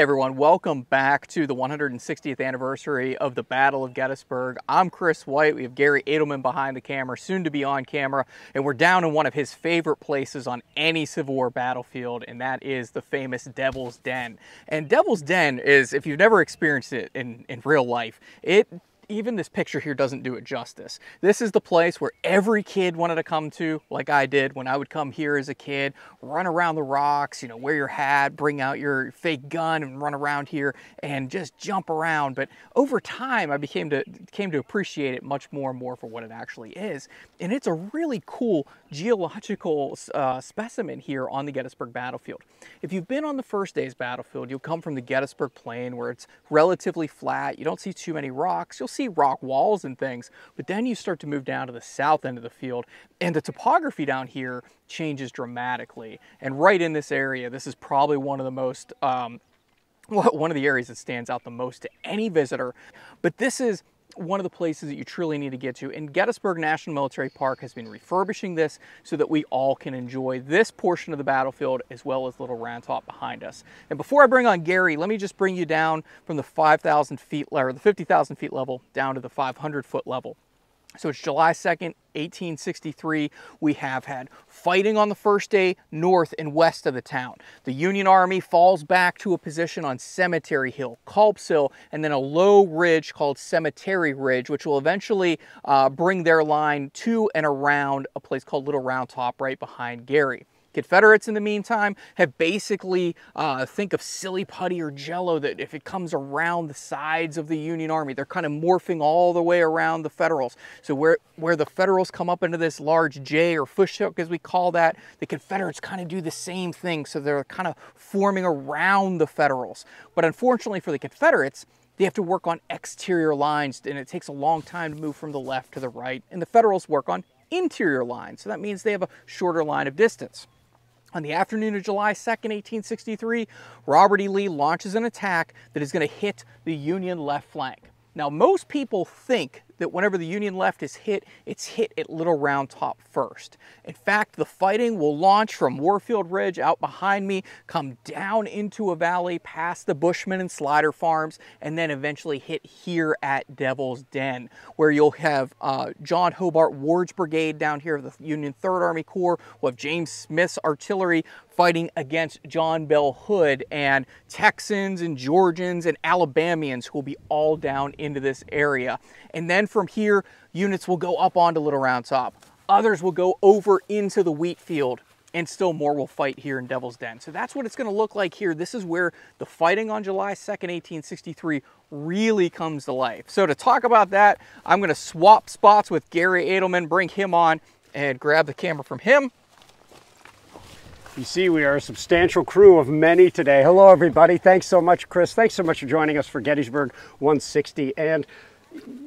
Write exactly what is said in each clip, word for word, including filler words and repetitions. Hey everyone, welcome back to the one hundred sixtieth anniversary of the Battle of Gettysburg. I'm Chris White. We have Gary Edelman behind the camera, soon to be on camera, and we're down in one of his favorite places on any Civil War battlefield, and that is the famous Devil's Den. And Devil's Den is, if you've never experienced it in, in real life, it even this picture here doesn't do it justice. This is the place where every kid wanted to come to, like I did when I would come here as a kid, run around the rocks, you know, wear your hat, bring out your fake gun and run around here and just jump around. But over time, I became to, came to appreciate it much more and more for what it actually is. And it's a really cool geological uh, specimen here on the Gettysburg battlefield. If you've been on the first day's battlefield, you'll come from the Gettysburg Plain where it's relatively flat. You don't see too many rocks. You'll see rock walls and things, but then you start to move down to the south end of the field, and the topography down here changes dramatically. And right in this area, this is probably one of the most, um, one of the areas that stands out the most to any visitor. But this is one of the places that you truly need to get to, and Gettysburg National Military Park has been refurbishing this so that we all can enjoy this portion of the battlefield as well as Little Round Top behind us. And before I bring on Gary, let me just bring you down from the five thousand feet or the fifty thousand feet level down to the five hundred foot level. So it's July second, eighteen sixty-three. We have had fighting on the first day north and west of the town. The Union Army falls back to a position on Cemetery Hill, Culp's Hill, and then a low ridge called Cemetery Ridge, which will eventually uh, bring their line to and around a place called Little Round Top right behind Gary. Confederates, in the meantime, have basically, uh, think of silly putty or jello, that if it comes around the sides of the Union Army, they're kind of morphing all the way around the Federals. So where, where the Federals come up into this large J or fishhook, as we call that, the Confederates kind of do the same thing. So they're kind of forming around the Federals. But unfortunately for the Confederates, they have to work on exterior lines, and it takes a long time to move from the left to the right. And the Federals work on interior lines. So that means they have a shorter line of distance. On the afternoon of July second, eighteen sixty-three, Robert E. Lee launches an attack that is going to hit the Union left flank. Now, most people think that whenever the Union left is hit, it's hit at Little Round Top first. In fact, the fighting will launch from Warfield Ridge out behind me, come down into a valley past the Bushman and Slider farms, and then eventually hit here at Devil's Den, where you'll have uh, John Hobart Ward's brigade down here of the Union Third Army Corps. We'll have James Smith's artillery fighting against John Bell Hood, and Texans and Georgians and Alabamians who will be all down into this area. And then from here, units will go up onto Little Round Top. Others will go over into the wheat field, and still more will fight here in Devil's Den. So that's what it's going to look like here. This is where the fighting on July second, eighteen sixty-three really comes to life. So to talk about that, I'm going to swap spots with Gary Edelman, bring him on, and grab the camera from him. You see, we are a substantial crew of many today. Hello, everybody. Thanks so much, Chris. Thanks so much for joining us for Gettysburg one sixty. And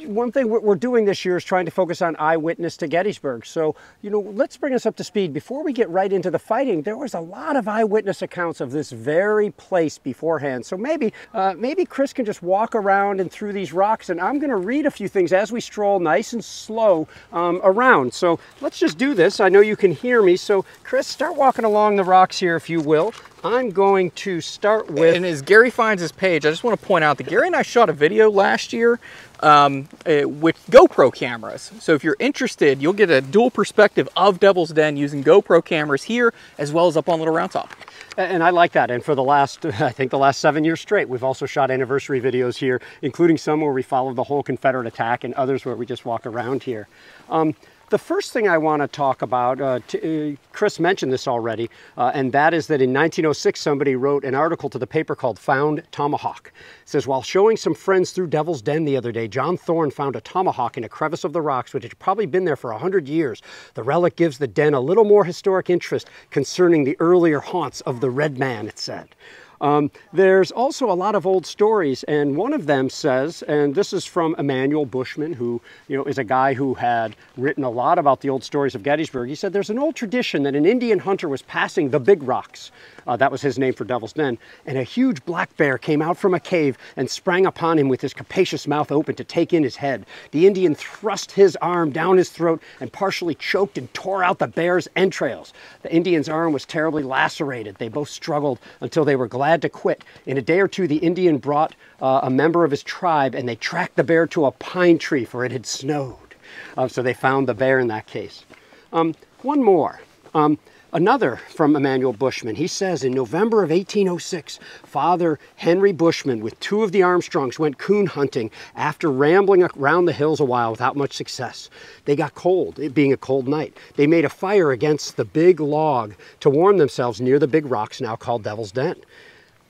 one thing we're doing this year is trying to focus on eyewitness to Gettysburg. So, you know, let's bring us up to speed. Before we get right into the fighting, there was a lot of eyewitness accounts of this very place beforehand. So maybe, uh, maybe Chris can just walk around and through these rocks, and I'm going to read a few things as we stroll nice and slow um, around. So let's just do this. I know you can hear me. So Chris, start walking along the rocks here, if you will. I'm going to start with... And as Gary finds his page, I just want to point out that Gary and I shot a video last year um, with GoPro cameras. So if you're interested, you'll get a dual perspective of Devil's Den using GoPro cameras here, as well as up on Little Round Top. And I like that. And for the last, I think the last seven years straight, we've also shot anniversary videos here, including some where we followed the whole Confederate attack and others where we just walk around here. Um, The first thing I want to talk about, uh, uh, Chris mentioned this already, uh, and that is that in nineteen oh six somebody wrote an article to the paper called Found Tomahawk. It says, while showing some friends through Devil's Den the other day, John Thorne found a tomahawk in a crevice of the rocks which had probably been there for a hundred years. The relic gives the den a little more historic interest concerning the earlier haunts of the red man, it said. Um, there's also a lot of old stories, and one of them says, and this is from Emmanuel Bushman, who you know is a guy who had written a lot about the old stories of Gettysburg. He said, there's an old tradition that an Indian hunter was passing the Big Rocks, uh, that was his name for Devil's Den, and a huge black bear came out from a cave and sprang upon him with his capacious mouth open to take in his head. The Indian thrust his arm down his throat and partially choked and tore out the bear's entrails. The Indian's arm was terribly lacerated. They both struggled until they were glad had to quit. In a day or two, the Indian brought uh, a member of his tribe, and they tracked the bear to a pine tree, for it had snowed. Uh, so they found the bear in that case. Um, one more. Um, Another from Emmanuel Bushman. He says, in November of eighteen oh six, Father Henry Bushman with two of the Armstrongs went coon hunting after rambling around the hills a while without much success. They got cold, it being a cold night. They made a fire against the big log to warm themselves near the big rocks now called Devil's Den.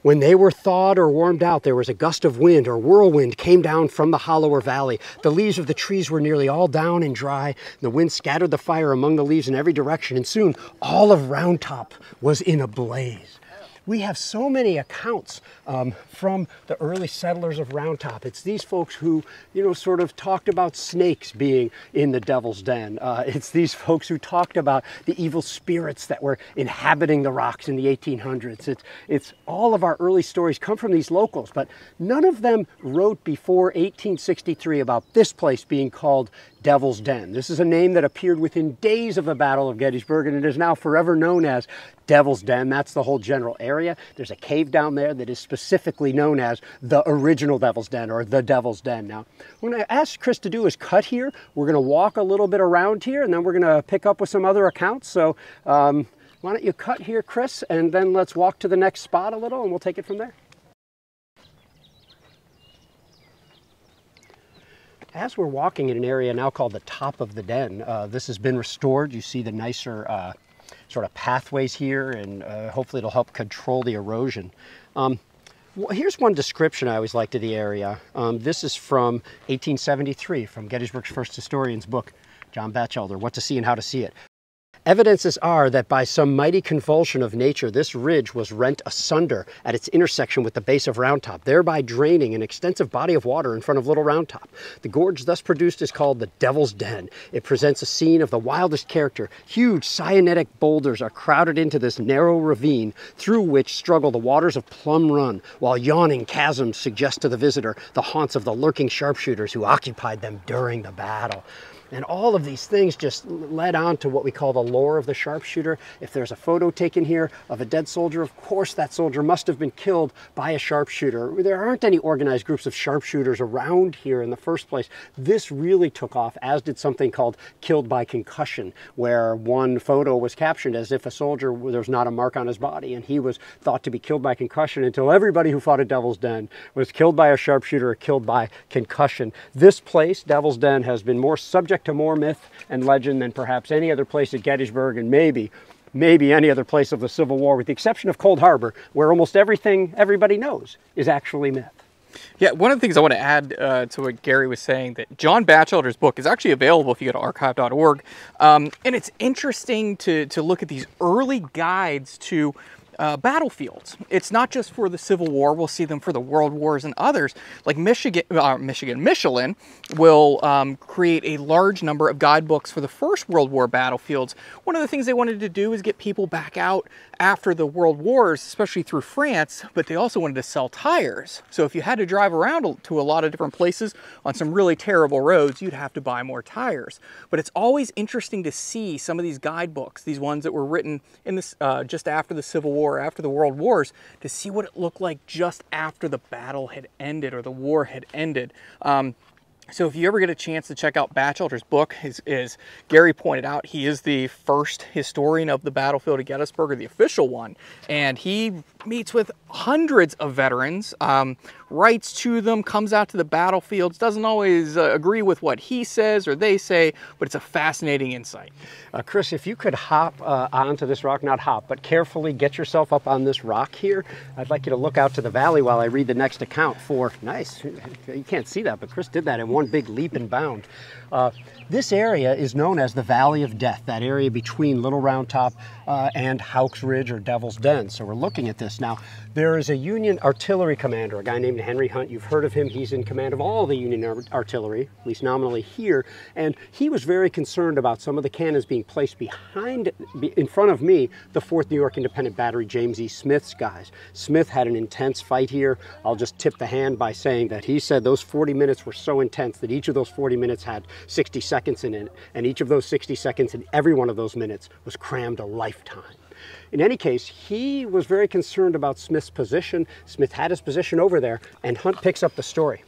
When they were thawed or warmed out, there was a gust of wind or whirlwind came down from the hollow or valley. The leaves of the trees were nearly all down and dry. The wind scattered the fire among the leaves in every direction, and soon all of Round Top was in a blaze. We have so many accounts um, from the early settlers of Round Top. It's these folks who, you know, sort of talked about snakes being in the Devil's Den. Uh, it's these folks who talked about the evil spirits that were inhabiting the rocks in the eighteen hundreds. It's, it's all of our early stories come from these locals, but none of them wrote before eighteen sixty-three about this place being called Devil's Den. This is a name that appeared within days of the Battle of Gettysburg, and it is now forever known as Devil's Den. That's the whole general area. There's a cave down there that is specifically known as the original Devil's Den, or the Devil's Den. Now, what I'm going to ask Chris to do is cut here. We're going to walk a little bit around here, and then we're going to pick up with some other accounts. So um, why don't you cut here, Chris, and then let's walk to the next spot a little, and we'll take it from there. As we're walking in an area now called the Top of the Den, uh, this has been restored. You see the nicer uh, sort of pathways here, and uh, hopefully it'll help control the erosion. Um, well, here's one description I always liked of the area. Um, this is from eighteen seventy-three, from Gettysburg's first historian's book, John Batchelder, What to See and How to See It. Evidences are that by some mighty convulsion of nature, this ridge was rent asunder at its intersection with the base of Round Top, thereby draining an extensive body of water in front of Little Round Top. The gorge thus produced is called the Devil's Den. It presents a scene of the wildest character. Huge cyanitic boulders are crowded into this narrow ravine through which struggle the waters of Plum Run, while yawning chasms suggest to the visitor the haunts of the lurking sharpshooters who occupied them during the battle. And all of these things just led on to what we call the lore of the sharpshooter. If there's a photo taken here of a dead soldier, of course that soldier must have been killed by a sharpshooter. There aren't any organized groups of sharpshooters around here in the first place. This really took off, as did something called killed by concussion, where one photo was captioned as if a soldier, there was not a mark on his body, and he was thought to be killed by concussion until everybody who fought at Devil's Den was killed by a sharpshooter or killed by concussion. This place, Devil's Den, has been more subject to more myth and legend than perhaps any other place at Gettysburg, and maybe, maybe any other place of the Civil War, with the exception of Cold Harbor, where almost everything everybody knows is actually myth. Yeah, one of the things I want to add uh, to what Gary was saying, that John Batchelder's book is actually available if you go to archive dot org, um, and it's interesting to, to look at these early guides to Uh, battlefields. It's not just for the Civil War. We'll see them for the World Wars and others. Like Michigan, uh, Michigan, Michelin will um, create a large number of guidebooks for the First World War battlefields. One of the things they wanted to do is get people back out after the World Wars, especially through France, but they also wanted to sell tires. So if you had to drive around to a lot of different places on some really terrible roads, you'd have to buy more tires. But it's always interesting to see some of these guidebooks, these ones that were written in this uh, just after the Civil War, after the World Wars, to see what it looked like just after the battle had ended or the war had ended. Um, so if you ever get a chance to check out Batchelder's book, as, as Gary pointed out, he is the first historian of the battlefield at Gettysburg, or the official one, and he meets with hundreds of veterans, um, writes to them, comes out to the battlefields, doesn't always uh, agree with what he says or they say, but it's a fascinating insight. Uh, Chris, if you could hop uh, onto this rock, not hop, but carefully get yourself up on this rock here. I'd like you to look out to the valley while I read the next account for, nice, you can't see that, but Chris did that in one big leap and bound. Uh, this area is known as the Valley of Death, that area between Little Round Top uh, and Houck's Ridge, or Devil's Den. So we're looking at this. Now, there is a Union artillery commander, a guy named Henry Hunt. You've heard of him. He's in command of all the Union ar artillery, at least nominally here. And he was very concerned about some of the cannons being placed behind, in front of me, the fourth New York Independent Battery, James E. Smith's guys. Smith had an intense fight here. I'll just tip the hand by saying that he said those forty minutes were so intense that each of those forty minutes had sixty seconds in it. And each of those sixty seconds in every one of those minutes was crammed a lifetime. In any case, he was very concerned about Smith's position. Smith had his position over there, and Hunt picks up the story.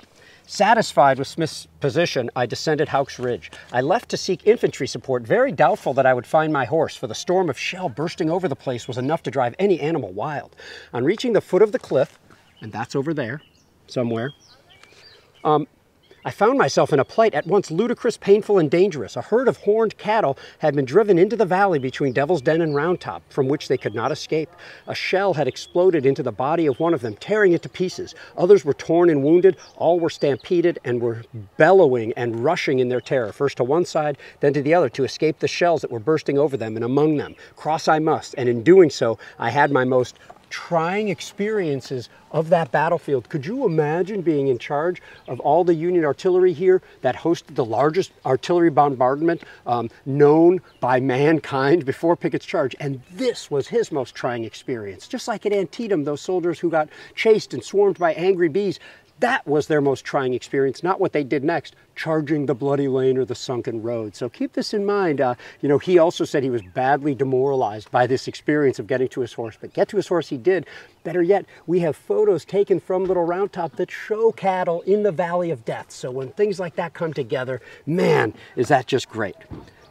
Satisfied with Smith's position, I descended Houck's Ridge. I left to seek infantry support, very doubtful that I would find my horse, for the storm of shell bursting over the place was enough to drive any animal wild. On reaching the foot of the cliff, and that's over there, somewhere, um, I found myself in a plight at once ludicrous, painful, and dangerous. A herd of horned cattle had been driven into the valley between Devil's Den and Round Top, from which they could not escape. A shell had exploded into the body of one of them, tearing it to pieces. Others were torn and wounded. All were stampeded and were bellowing and rushing in their terror, first to one side, then to the other, to escape the shells that were bursting over them and among them. Cross I must, and in doing so, I had my most trying experiences of that battlefield. Could you imagine being in charge of all the Union artillery here that hosted the largest artillery bombardment um, known by mankind before Pickett's charge? And this was his most trying experience. Just like at Antietam, those soldiers who got chased and swarmed by angry bees, that was their most trying experience, not what they did next, charging the bloody lane or the sunken road. So keep this in mind. Uh, you know, he also said he was badly demoralized by this experience of getting to his horse, but get to his horse he did. Better yet, we have photos taken from Little Round Top that show cattle in the Valley of Death. So when things like that come together, man, is that just great.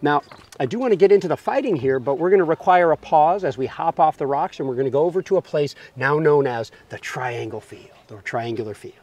Now, I do want to get into the fighting here, but we're going to require a pause as we hop off the rocks, and we're going to go over to a place now known as the Triangle Field, or Triangular Field.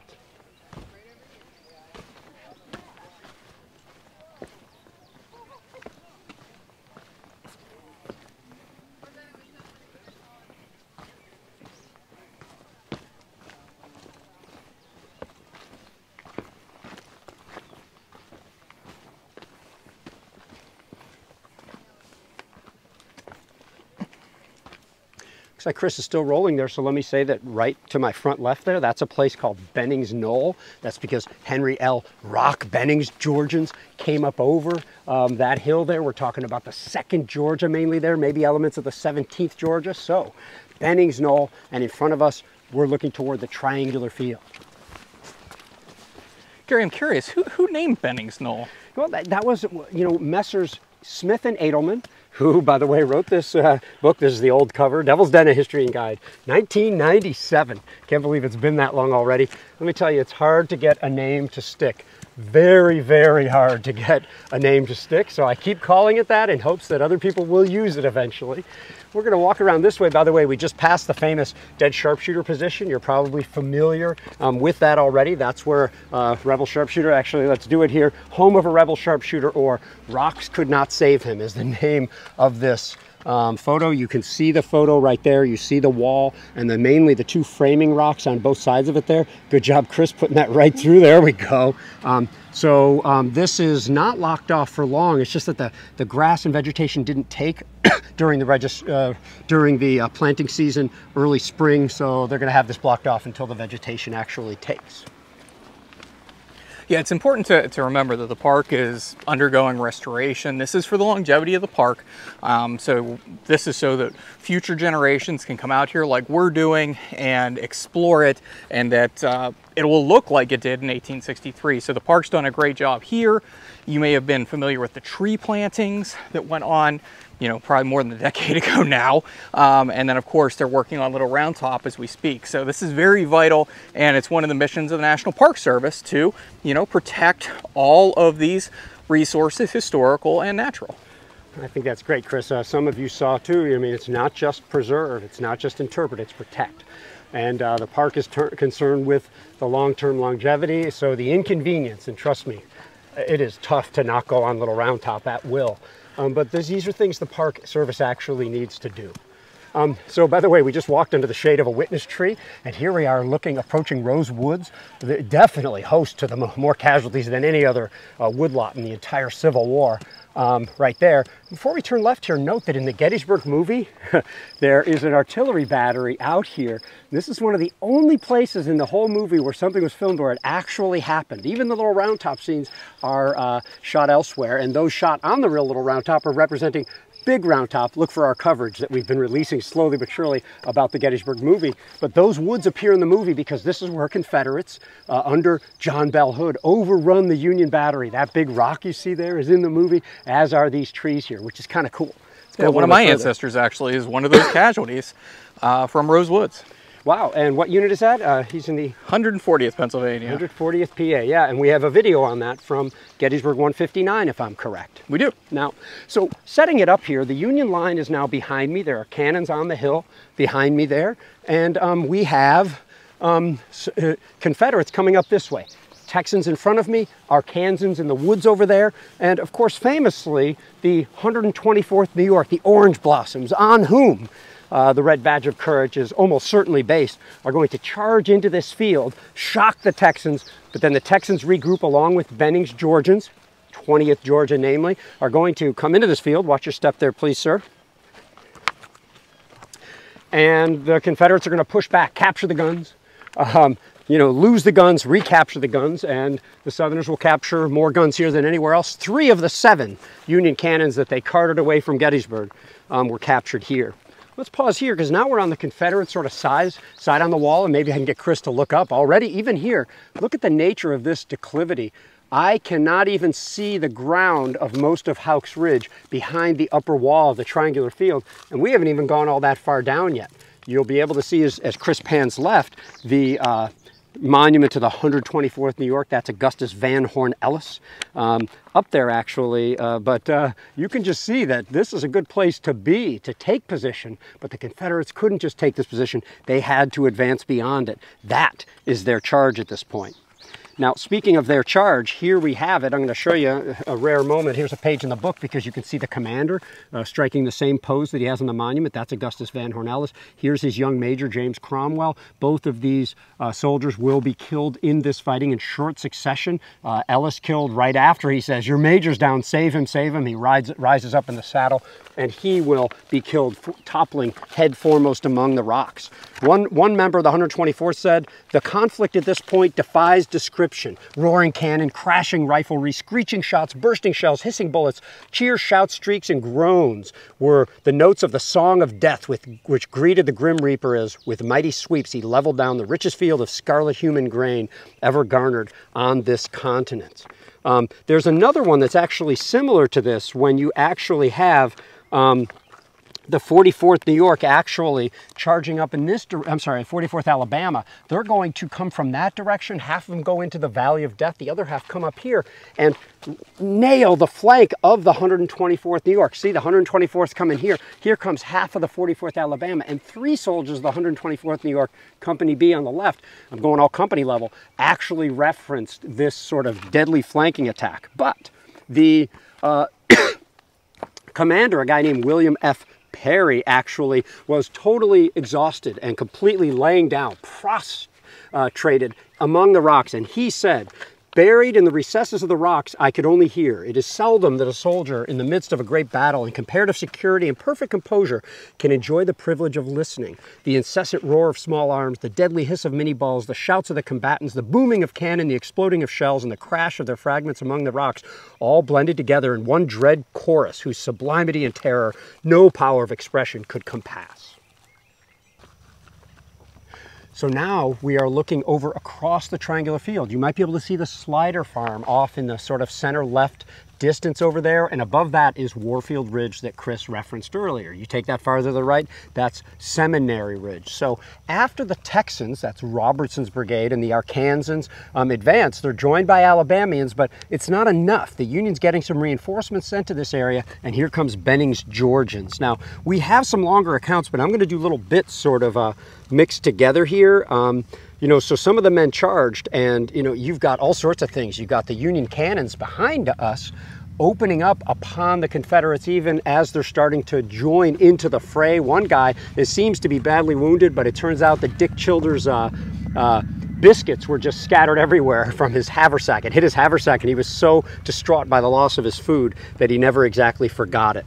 Looks like Chris is still rolling there, so let me say that right to my front left there, that's a place called Benning's Knoll. That's because Henry L. Rock Benning's Georgians came up over um, that hill there. We're talking about the second Georgia mainly there, maybe elements of the seventeenth Georgia. So Benning's Knoll, and in front of us, we're looking toward the Triangular Field. Gary, I'm curious, who, who named Benning's Knoll? Well, that, that was, you know, Messrs. Smith and Edelman, who, by the way, wrote this uh, book. This is the old cover, Devil's Den, A History and Guide, nineteen ninety-seven. Can't believe it's been that long already. Let me tell you, it's hard to get a name to stick. Very, very hard to get a name to stick. So I keep calling it that in hopes that other people will use it eventually. We're going to walk around this way. By the way, we just passed the famous dead sharpshooter position. You're probably familiar um, with that already. That's where uh, rebel sharpshooter, actually, let's do it here. Home of a rebel sharpshooter, or Rocks Could Not Save Him, is the name of this um, photo. You can see the photo right there. You see the wall and then mainly the two framing rocks on both sides of it there. Good job, Chris, putting that right through. There we go. Um, So um, this is not locked off for long. It's just that the, the grass and vegetation didn't take during the, regis uh, during the uh, planting season, early spring. So they're going to have this blocked off until the vegetation actually takes. Yeah, it's important to, to remember that the park is undergoing restoration. This is for the longevity of the park. Um, so this is so that future generations can come out here like we're doing and explore it, and that uh, it will look like it did in eighteen sixty-three. So the park's done a great job here. You may have been familiar with the tree plantings that went on, you know, probably more than a decade ago now. Um, and then of course they're working on Little Round Top as we speak. So this is very vital, and it's one of the missions of the National Park Service to, you know, protect all of these resources, historical and natural. I think that's great, Chris. Uh, some of you saw too, I mean, it's not just preserve, it's not just interpret, it's protect. And uh, the park is concerned with the long-term longevity. So the inconvenience, and trust me, it is tough to not go on Little Round Top at will. Um, but this, these are things the Park Service actually needs to do. Um, so, by the way, we just walked under the shade of a witness tree, and here we are looking, approaching Rose Woods, definitely host to the more casualties than any other uh, woodlot in the entire Civil War. Um, right there. Before we turn left here, note that in the Gettysburg movie, there is an artillery battery out here. This is one of the only places in the whole movie where something was filmed where it actually happened. Even the Little Round Top scenes are uh, shot elsewhere, and those shot on the real Little Round Top are representing Big Round Top. Look for our coverage that we've been releasing slowly but surely about the Gettysburg movie. But those woods appear in the movie because this is where Confederates uh, under John Bell Hood overrun the Union battery. That big rock you see there is in the movie, as are these trees here, which is kind of cool. Yeah, one of my further. ancestors actually is one of those casualties uh, from Rose Woods. Wow, and what unit is that? Uh, he's in the... one hundred fortieth Pennsylvania. one hundred fortieth P A, yeah, and we have a video on that from Gettysburg one fifty-nine, if I'm correct. We do. Now, so setting it up here, the Union line is now behind me. There are cannons on the hill behind me there, and um, we have um, uh, Confederates coming up this way. Texans in front of me, Arkansans in the woods over there, and of course, famously, the one hundred twenty-fourth New York, the Orange Blossoms, on whom uh, the Red Badge of Courage is almost certainly based, are going to charge into this field, shock the Texans, but then the Texans regroup along with Benning's Georgians, twentieth Georgia namely, are going to come into this field. Watch your step there, please, sir. And the Confederates are going to push back, capture the guns. Um, you know, lose the guns, recapture the guns, and the Southerners will capture more guns here than anywhere else. Three of the seven Union cannons that they carted away from Gettysburg um, were captured here. Let's pause here, because now we're on the Confederate sort of size, side on the wall, and maybe I can get Chris to look up already. Even here, look at the nature of this declivity. I cannot even see the ground of most of Houck's Ridge behind the upper wall of the triangular field, and we haven't even gone all that far down yet. You'll be able to see, as, as Chris pans left, the uh, monument to the one hundred twenty-fourth New York. That's Augustus Van Horn Ellis um, up there, actually. Uh, but uh, you can just see that this is a good place to be, to take position. But the Confederates couldn't just take this position. They had to advance beyond it. That is their charge at this point. Now, speaking of their charge, here we have it. I'm going to show you a rare moment. Here's a page in the book, because you can see the commander uh, striking the same pose that he has on the monument. That's Augustus Van Horn Ellis. Here's his young major, James Cromwell. Both of these uh, soldiers will be killed in this fighting in short succession. Uh, Ellis killed right after he says, "Your major's down, save him, save him." He rides, rises up in the saddle, and he will be killed, toppling head foremost among the rocks. One, one member of the one hundred twenty-fourth said, "The conflict at this point defies description. Roaring cannon, crashing riflery, screeching shots, bursting shells, hissing bullets, cheers, shouts, shrieks, and groans were the notes of the song of death with, which greeted the grim reaper as, with mighty sweeps, he leveled down the richest field of scarlet human grain ever garnered on this continent." Um, there's another one that's actually similar to this, when you actually have um, the forty-fourth New York actually charging up in this, I'm sorry, forty-fourth Alabama. They're going to come from that direction. Half of them go into the Valley of Death. The other half come up here and nail the flank of the one hundred twenty-fourth New York. See, the one hundred twenty-fourth coming here. Here comes half of the forty-fourth Alabama and three soldiers of the one hundred twenty-fourth New York, Company B on the left, I'm going all company level, actually referenced this sort of deadly flanking attack. But the uh, commander, a guy named William F. Perry, actually was totally exhausted and completely laying down, prostrated among the rocks. And he said, "Buried in the recesses of the rocks, I could only hear. It is seldom that a soldier in the midst of a great battle in comparative security and perfect composure can enjoy the privilege of listening. The incessant roar of small arms, the deadly hiss of mini balls, the shouts of the combatants, the booming of cannon, the exploding of shells, and the crash of their fragments among the rocks, all blended together in one dread chorus whose sublimity and terror no power of expression could compass." So now we are looking over across the triangular field. You might be able to see the Slider farm off in the sort of center left distance over there, and above that is Warfield Ridge that Chris referenced earlier. You take that farther to the right, that's Seminary Ridge. So after the Texans, that's Robertson's brigade, and the Arkansans um, advance, they're joined by Alabamians, but it's not enough. The Union's getting some reinforcements sent to this area, and here comes Benning's Georgians. Now, we have some longer accounts, but I'm going to do little bits sort of uh, mixed together here. Um, You know, so some of the men charged, and, you know, you've got all sorts of things. You've got the Union cannons behind us opening up upon the Confederates even as they're starting to join into the fray. One guy, it seems to be badly wounded, but it turns out that Dick Childers' uh, uh, biscuits were just scattered everywhere from his haversack. It hit his haversack, and he was so distraught by the loss of his food that he never exactly forgot it.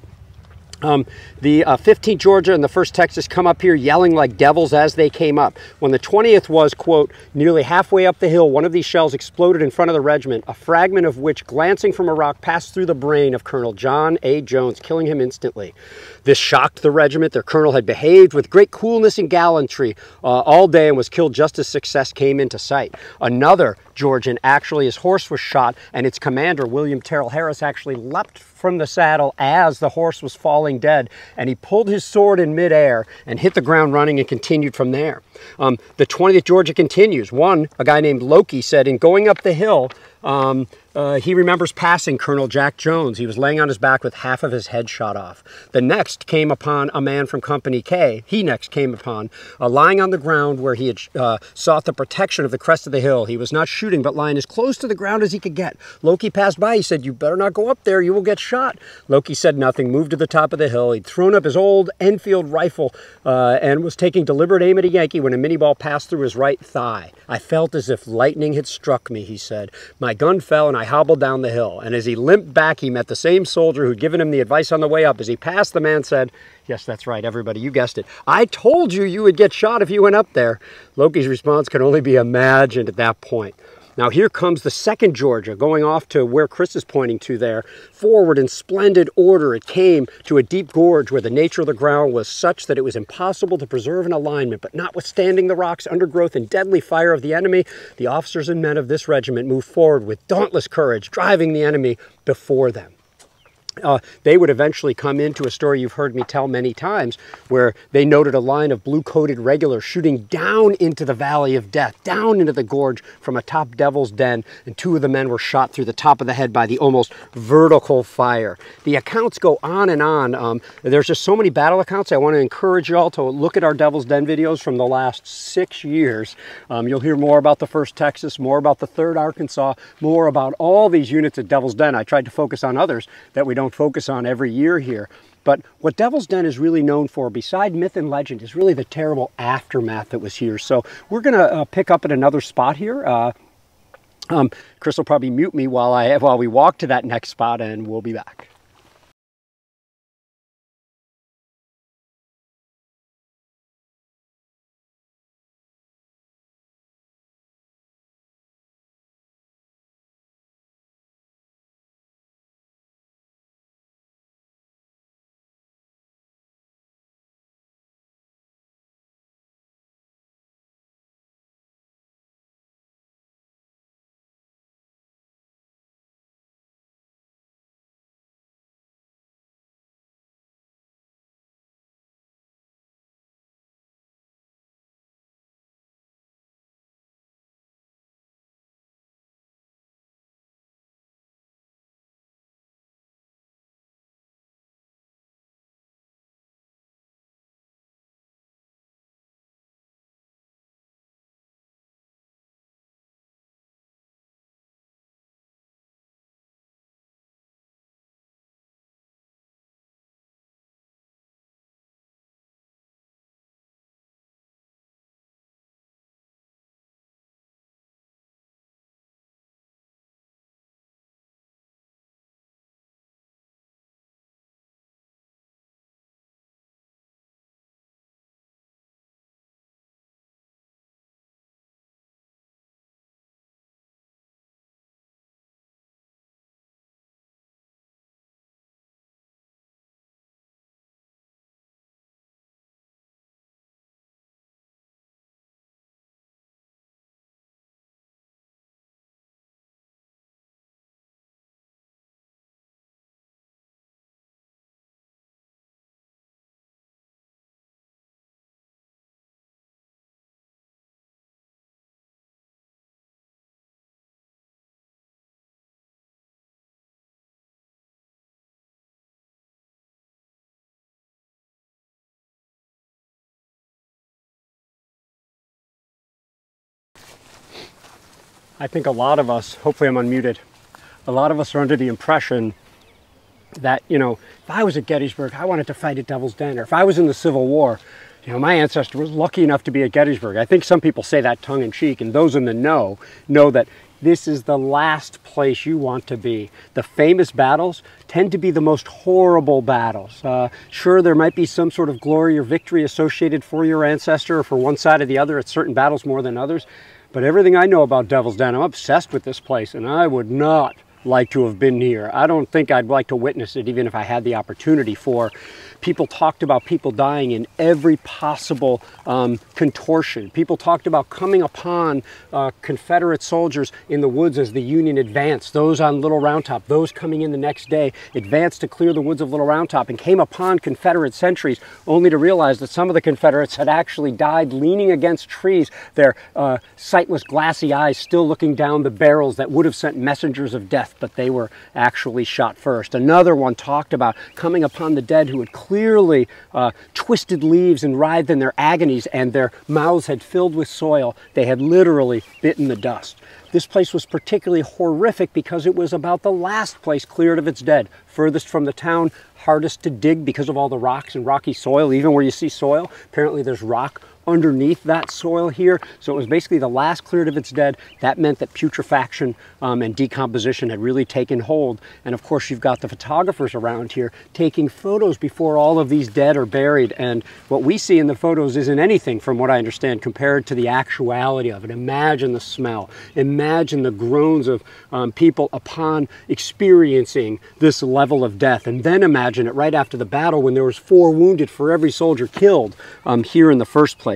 Um, the uh, fifteenth Georgia and the first Texas come up here yelling like devils as they came up. When the twentieth was, quote, nearly halfway up the hill, one of these shells exploded in front of the regiment, a fragment of which, glancing from a rock, passed through the brain of Colonel John A. Jones, killing him instantly. This shocked the regiment. Their colonel had behaved with great coolness and gallantry uh, all day and was killed just as success came into sight. Another Georgian, actually, his horse was shot, and its commander, William Terrell Harris, actually leapt from the saddle as the horse was falling falling dead, and he pulled his sword in midair and hit the ground running and continued from there. Um, the twentieth Georgia continues. One, a guy named Loki, said in going up the hill, um, uh, he remembers passing Colonel Jack Jones. He was laying on his back with half of his head shot off. The next came upon a man from Company K. He next came upon uh, lying on the ground where he had uh, sought the protection of the crest of the hill. He was not shooting, but lying as close to the ground as he could get. Loki passed by. He said, "You better not go up there. You will get shot." Loki said nothing, moved to the top of the hill. He'd thrown up his old Enfield rifle uh, and was taking deliberate aim at a Yankee when a mini ball passed through his right thigh. "I felt as if lightning had struck me," he said. "My gun fell and I hobbled down the hill." And as he limped back, he met the same soldier who'd given him the advice on the way up. As he passed, the man said, "Yes, that's right, everybody, you guessed it. I told you you would get shot if you went up there." Loki's response can only be imagined at that point. Now here comes the second Georgia, going off to where Chris is pointing to there. Forward in splendid order, it came to a deep gorge where the nature of the ground was such that it was impossible to preserve an alignment. But notwithstanding the rocks, undergrowth, and deadly fire of the enemy, the officers and men of this regiment moved forward with dauntless courage, driving the enemy before them. Uh, they would eventually come into a story you've heard me tell many times, where they noted a line of blue-coated regulars shooting down into the Valley of Death, down into the gorge from atop Devil's Den, and two of the men were shot through the top of the head by the almost vertical fire. The accounts go on and on. Um, there's just so many battle accounts. I want to encourage you all to look at our Devil's Den videos from the last six years. Um, you'll hear more about the first Texas, more about the third Arkansas, more about all these units at Devil's Den. I tried to focus on others that we don't Don't focus on every year here. But what Devil's Den is really known for, beside myth and legend, is really the terrible aftermath that was here. So we're going to uh, pick up at another spot here. Uh, um, Chris will probably mute me while I while we walk to that next spot, and we'll be back. I think a lot of us, hopefully I'm unmuted, a lot of us are under the impression that, you know, if I was at Gettysburg, I wanted to fight at Devil's Den, or if I was in the Civil War, you know, my ancestor was lucky enough to be at Gettysburg. I think some people say that tongue-in-cheek, and those in the know know that this is the last place you want to be. The famous battles tend to be the most horrible battles. Uh, sure, there might be some sort of glory or victory associated for your ancestor or for one side or the other at certain battles more than others. But everything I know about Devil's Den, I'm obsessed with this place, and I would not like to have been here. I don't think I'd like to witness it even if I had the opportunity. For people talked about people dying in every possible um, contortion. People talked about coming upon uh, Confederate soldiers in the woods as the Union advanced. Those on Little Round Top, those coming in the next day, advanced to clear the woods of Little Round Top and came upon Confederate sentries, only to realize that some of the Confederates had actually died leaning against trees, their uh, sightless glassy eyes still looking down the barrels that would have sent messengers of death, but they were actually shot first. Another one talked about coming upon the dead who had clearly uh, twisted leaves and writhed in their agonies, and their mouths had filled with soil. They had literally bitten the dust. This place was particularly horrific because it was about the last place cleared of its dead, furthest from the town, hardest to dig because of all the rocks and rocky soil. Even where you see soil, apparently there's rock underneath that soil here. So it was basically the last cleared of its dead. That meant that putrefaction um, and decomposition had really taken hold. And of course, you've got the photographers around here taking photos before all of these dead are buried. And what we see in the photos isn't anything, from what I understand, compared to the actuality of it. Imagine the smell. Imagine the groans of um, people upon experiencing this level of death. And then imagine it right after the battle, when there was four wounded for every soldier killed um, here in the first place.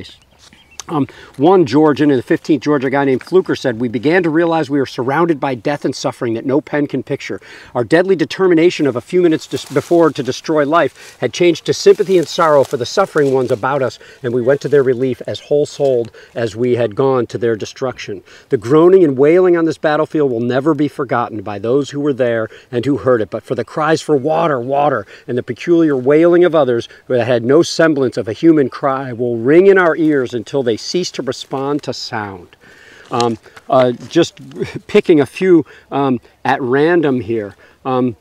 Um, one Georgian in the fifteenth Georgia, a guy named Fluker, said, "We began to realize we were surrounded by death and suffering that no pen can picture. Our deadly determination of a few minutes before to destroy life had changed to sympathy and sorrow for the suffering ones about us, and we went to their relief as whole-souled as we had gone to their destruction. The groaning and wailing on this battlefield will never be forgotten by those who were there and who heard it, but for the cries for water, water, and the peculiar wailing of others that had no semblance of a human cry will ring in our ears until they cease to respond to sound." Um, uh, just picking a few um, at random here. Um,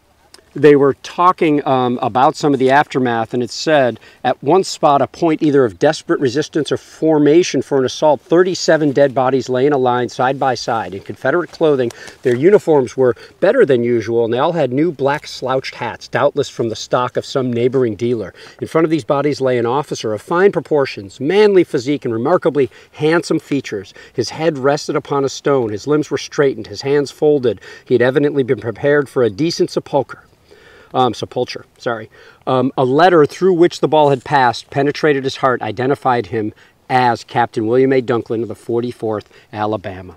they were talking um, about some of the aftermath, and it said, at one spot, a point either of desperate resistance or formation for an assault, thirty-seven dead bodies lay in a line side by side in Confederate clothing. Their uniforms were better than usual, and they all had new black slouched hats, doubtless from the stock of some neighboring dealer. In front of these bodies lay an officer of fine proportions, manly physique, and remarkably handsome features. His head rested upon a stone, his limbs were straightened, his hands folded. He had evidently been prepared for a decent sepulcher. Um, sepulture, sorry. Um, a letter through which the ball had passed penetrated his heart, identified him as Captain William A. Dunklin of the forty-fourth Alabama.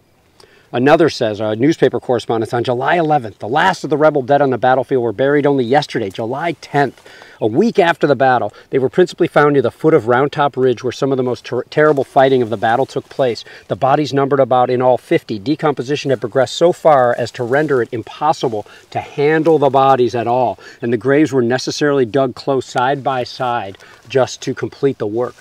Another says, a newspaper correspondent, on July eleventh, the last of the rebel dead on the battlefield were buried only yesterday, July tenth. A week after the battle, they were principally found near the foot of Round Top Ridge, where some of the most ter terrible fighting of the battle took place. The bodies numbered about in all fifty. Decomposition had progressed so far as to render it impossible to handle the bodies at all, and the graves were necessarily dug close side by side just to complete the work.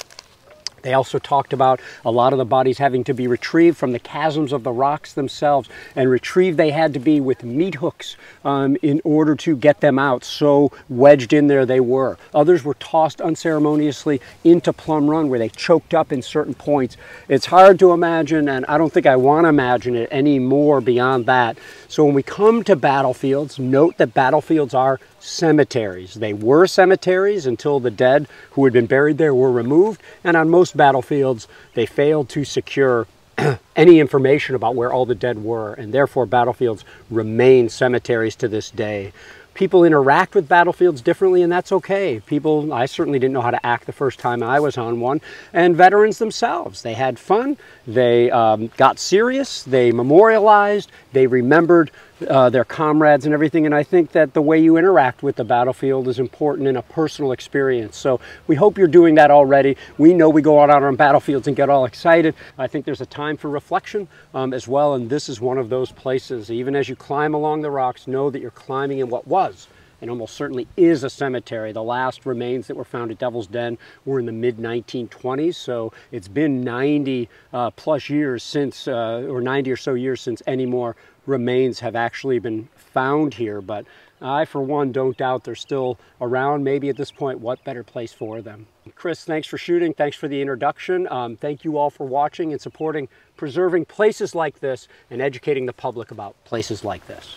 They also talked about a lot of the bodies having to be retrieved from the chasms of the rocks themselves, and retrieved they had to be with meat hooks um, in order to get them out, so wedged in there they were. Others were tossed unceremoniously into Plum Run, where they choked up in certain points. It's hard to imagine, and I don't think I want to imagine it any more beyond that. So when we come to battlefields, note that battlefields are cemeteries. They were cemeteries until the dead who had been buried there were removed, and on most battlefields they failed to secure any information about where all the dead were, and therefore battlefields remain cemeteries to this day. People interact with battlefields differently, and that's okay. People, I certainly didn't know how to act the first time I was on one. And veterans themselves, they had fun, they um, got serious, they memorialized, they remembered uh, their comrades and everything. And I think that the way you interact with the battlefield is important in a personal experience. So we hope you're doing that already. We know we go out on our battlefields and get all excited. I think there's a time for reflection um, as well, and this is one of those places. Even as you climb along the rocks, know that you're climbing in what was and almost certainly is a cemetery. The last remains that were found at Devil's Den were in the mid nineteen twenties, so it's been ninety uh, plus years since, uh, or ninety or so years since any more remains have actually been found here. But I, for one, don't doubt they're still around. Maybe at this point, what better place for them? Chris, thanks for shooting. Thanks for the introduction. Um, thank you all for watching and supporting, preserving places like this and educating the public about places like this.